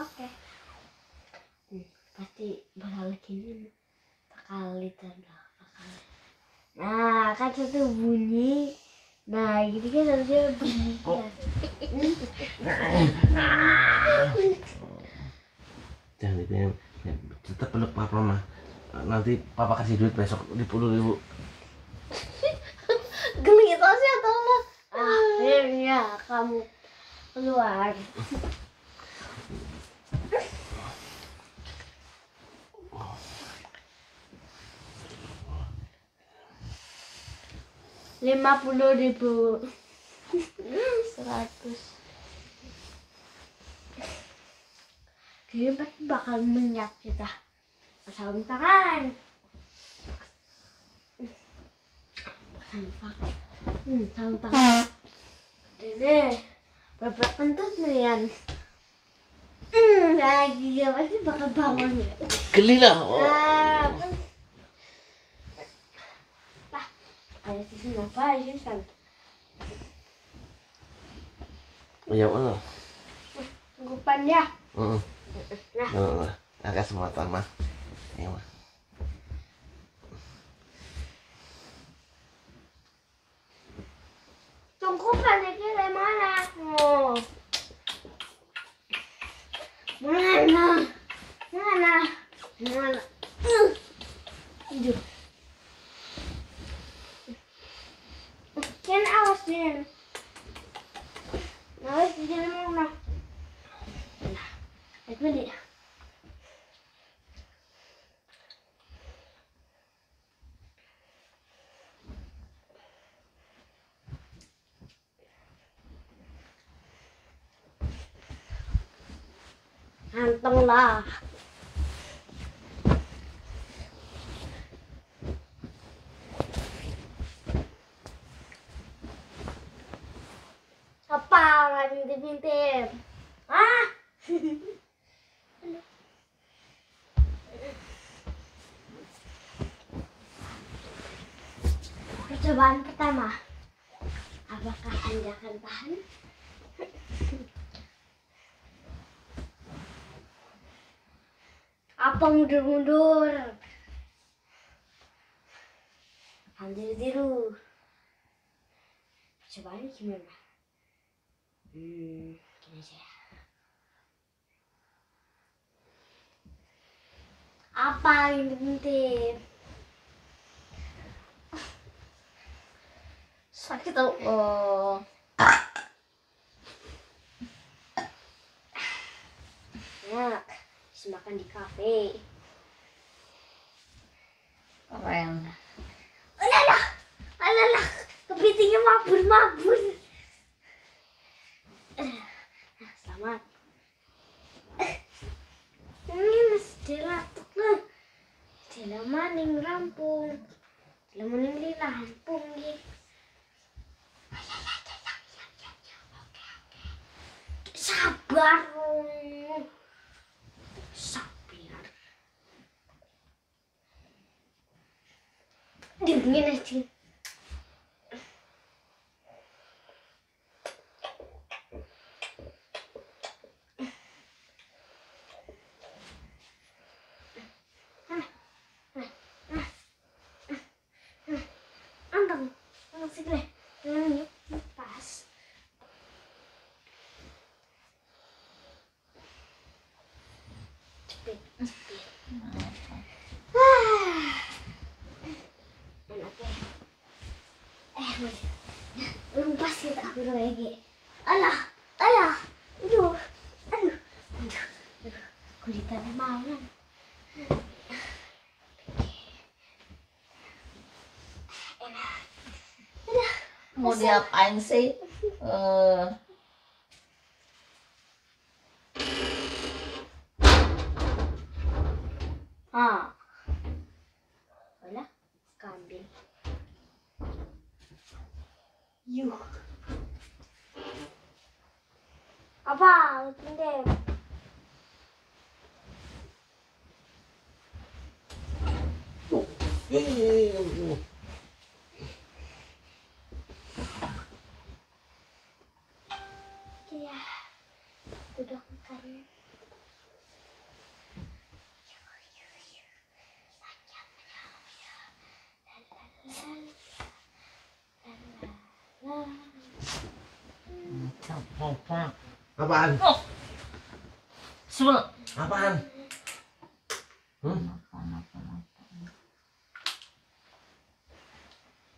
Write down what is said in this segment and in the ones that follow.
Oke. Pasti bakal gini sekali tanda. Nah, kan itu bunyi. Nah, gitu kan harusnya bunyi. Jangan dibilang tetap peluk papa mah. Nanti papa kasih duit besok 10.000. Gelitasnya tolong. Akhirnya kamu keluar. Lima 50.000, 100. Dia pasti bakal minyak kita asal misalkan. Tangan. Dede, berapa kentut merian? Lagi dia pasti bakal bangun. Gelilah. Ada sisi apa sih kan? Ya Allah. Gupan ya. Nah. Agak sematan mah. Ayo mah. Tungkupan ini dari mana? Oh. Mana? Hidup. Kan awas dia. Awas dia mana? Nah, itu dia. Anteng lah. Pinter. Ah. Percobaan pertama. Apakah Anda akan tahan? Apa mundur-mundur? Apaan diru-diru? Percobaan gimana? Gini aja. Apa yang penting? Sakit tau. Oh. Enak. Bisa makan di kafe. Keren. Alalah. Kepitingnya mabur. Selamat. Ini masih dilatuk lah. Dila maning rampung. Dila maning lila rampung gitu. Sabar. Dingin aja. Lumpas kita dulu lagi. Alah. Aduh. Kulitannya malam. Enak. Mau diapain sih? Alah, kambing. Yuh. Apa? Pindah. Ya. Udah makan. Apaan? Oh. Sebel. Apaan?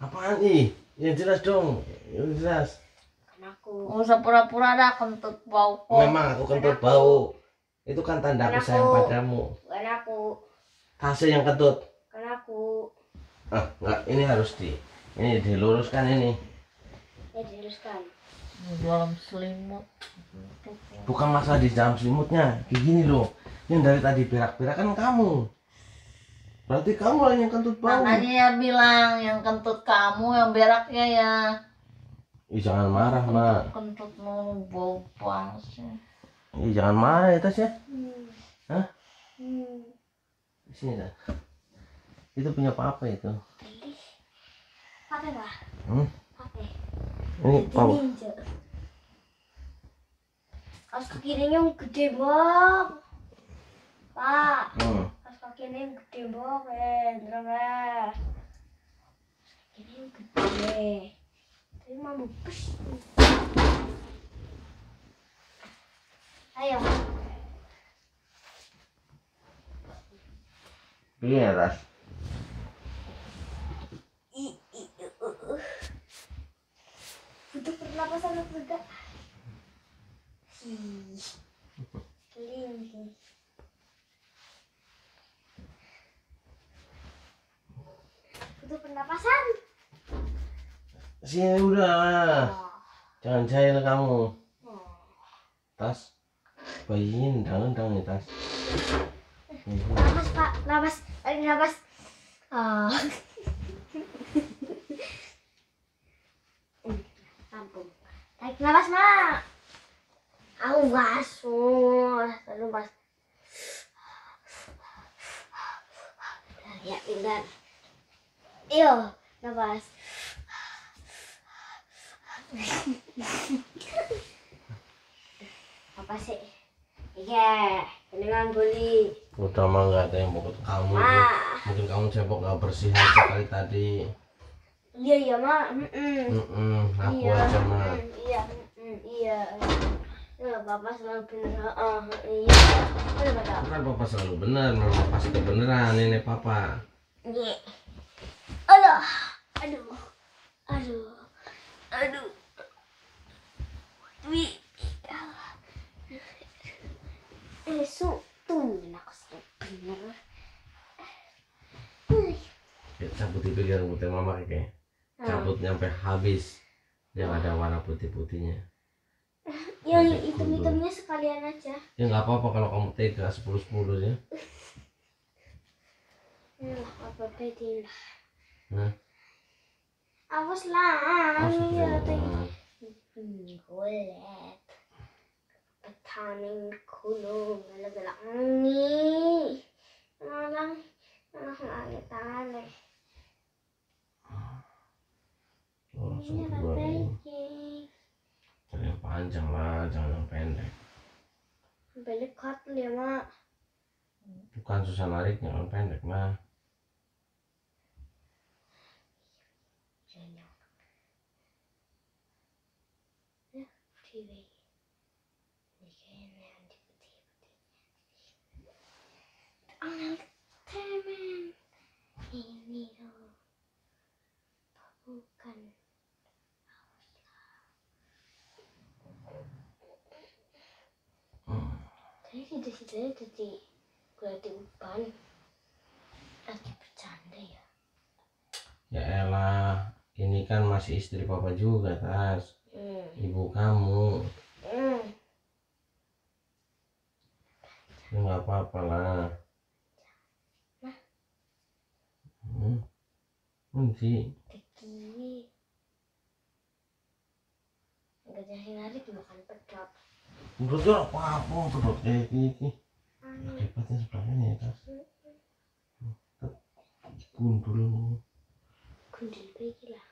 Apaan nih? Yang jelas dong. Yang jelas. Aku. Usah pura-pura ada kentut bau. Memang aku kentut bau. Itu kan tanda aku sayang padamu. Bukan aku. Hasil yang kentut. Bukan aku. Ah, enggak, ini harus di ini diluruskan ini. Ya diluruskan. Dalam selimut. Bukan masalah di dalam selimutnya, kayak gini loh. Yang dari tadi berak-berak kan kamu. Berarti kamu lah yang kentut bau. Makanya ya bilang yang kentut kamu, yang beraknya ya. Ih, jangan marah, Mak. Kentut mau bau panasnya. Ih, jangan marah ya, Tas ya. Hah? Sini dah. Itu punya papa itu. Papa lah. Papa. Ini papa. Kaos kakinya gede banget. Pak. Kaos kakinya gede banget, Ndra. Kakinya gede. Tapi mau bus. Ayo. Iya, Tas. Butuh pernapasan aku juga. Linggih. Butuh pernapasan. Sini udah. Oh. Jangan jahil kamu. Oh. Tas. Bayiin tangan-tangan ya, Tas. Napas, Pak. Napas. Tarik napas. Oh. Tarik nafas, Mak. Awas, tarik nafas. Ya, pindah. Iyo, nafas. Apa sih? Iya, dengan buli. Udah mah nggak ada yang bobot kamu. Mungkin kamu cebok nggak bersih aja kali tadi. Iya iya, Mak. Aku iya, aja, Mak. Iya. Enggak apa-apa selalu benar. Iya. Enggak apa-apa selalu benar, memang pasti beneran ini papa. Iya. Aduh. Aduh. Wih. Besok tuh aku selalu benar. Cabut itu dia rambutnya mama kayaknya. Cabut nyampe habis yang ada warna putih-putihnya, yang hitam-hitamnya sekalian aja ya. Nggak apa-apa kalau kamu tega 10-10 ya. Apa bedanya? Awas lah, kulit petani kulung gelap angin malam angin tanah. Langsung cari yang panjang lah, jangan yang pendek. Pendek katul ya, Mak. Bukan susah nariknya, yang pendek, Mak. Ini loh, bukan. Tadi situ-situnya jadi gue lagi uban. Lagi bercanda ya. Ya elah, ini kan masih istri papa juga, Tas. Ibu kamu. Ya nggak apa-apa lah. Nah. Nanti. Begini. Nggak jahil lagi makan pedot. Udah apa-apa pedot kayak gini. Hebatnya sebelahnya ya, Tas. Gundul. Gundul lagi lah.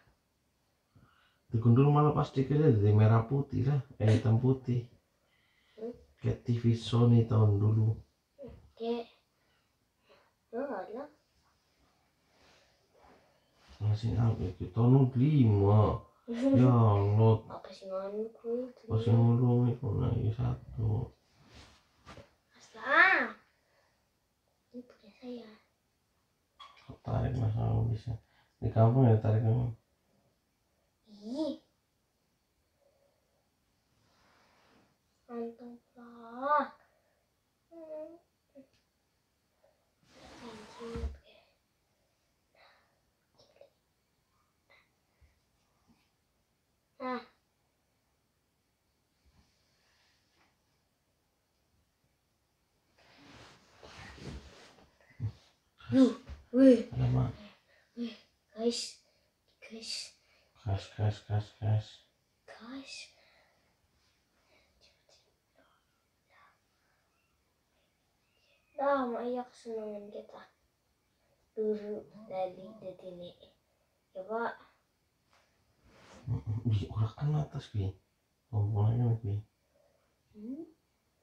Digundul malah pasti kira dari merah putih lah, hitam putih. Kayak TV Sony tahun dulu. Kayak. Loh. Masih tahun 5. Ya Allah. Apa sih ngono kuwi? Masih ngono iki kono iki satu. Masa. Ini punya saya. Tarik masalah bisa. Di kampung ya tarik kamu. Ih. Antung lah. Guys. Guys. Dah, mak ayah kesenangan kita. Dulu dari ini. Coba. Bisa urakan atas bi. Komponennya bi.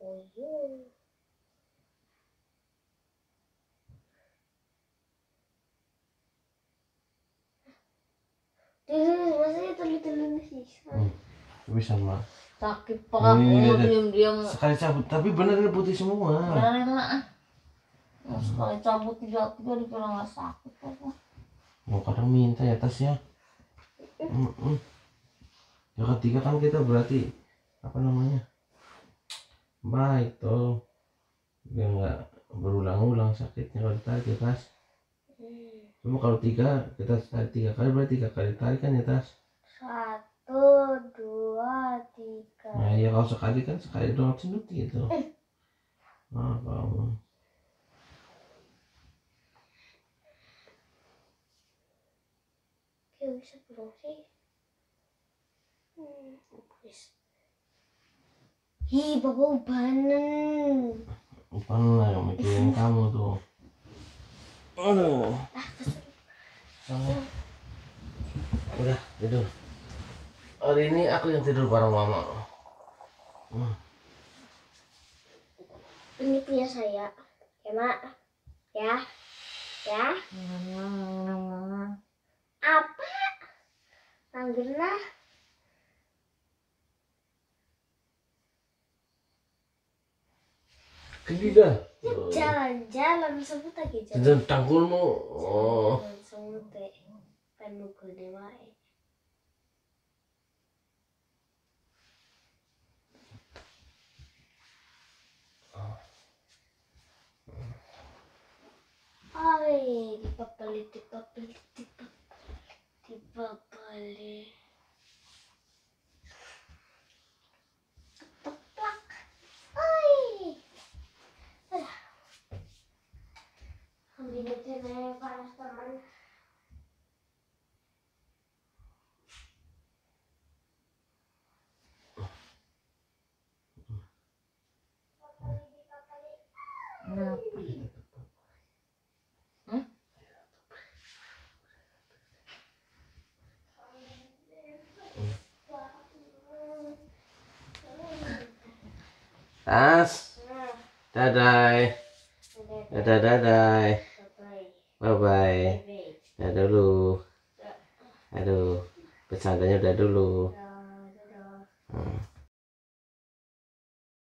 Oh iya. Masih terlalu sisa. Bisa mah. Sakit parah. Diam-diam. Sekali cabut, tapi benar ini putih semua. Benar mah. Sekali cabut tiga dikira nggak sakit apa. Mau kadang minta ya tasnya. Ya ketiga kan kita berarti apa namanya baik toh. Biar nggak berulang-ulang sakitnya kalau ditarik ya tas. Cuma kalau tiga, kita tarik tiga kali berarti tiga kali tarik kan ya Tas? 1, 2, 3. Nah ya kalau sekali kan sekali doang cendut gitu. Nah kamu. Kau bisa belum sih? Please. Hi, bapak ubanan. Ubanan lah yang mikirin kamu tuh. Aduh. Udah tidur. Hari ini aku yang tidur bareng mama. Ini punya saya. Ya, Mak. Ya. Ya. Apa? Panggillah. Kedida. Jalan-jalan sebut lagi jalan. Jalan tanggulmu. Oh. Sampai penukul dewa. Ai, dipapali. Ini panas teman. Tas, dadai, dadai. Bye-bye. Udah dulu. Aduh, pesantrennya udah dulu.